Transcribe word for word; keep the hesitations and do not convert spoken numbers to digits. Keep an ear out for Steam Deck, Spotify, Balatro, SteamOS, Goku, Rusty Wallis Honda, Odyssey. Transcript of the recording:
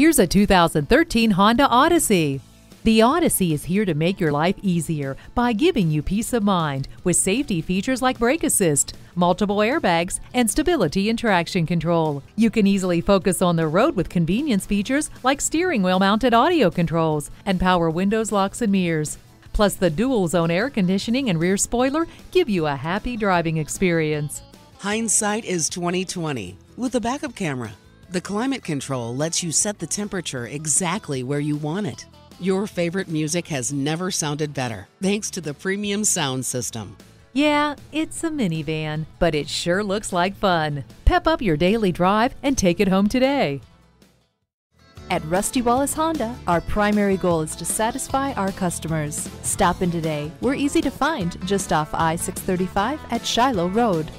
Here's a two thousand thirteen Honda Odyssey. The Odyssey is here to make your life easier by giving you peace of mind with safety features like brake assist, multiple airbags, and stability and traction control. You can easily focus on the road with convenience features like steering wheel mounted audio controls and power windows, locks, and mirrors. Plus, the dual zone air conditioning and rear spoiler give you a happy driving experience. Hindsight is twenty twenty with a backup camera. The climate control lets you set the temperature exactly where you want it. Your favorite music has never sounded better, thanks to the premium sound system. Yeah, it's a minivan, but it sure looks like fun. Pep up your daily drive and take it home today. At Rusty Wallis Honda, our primary goal is to satisfy our customers. Stop in today. We're easy to find just off I six thirty-five at Shiloh Road.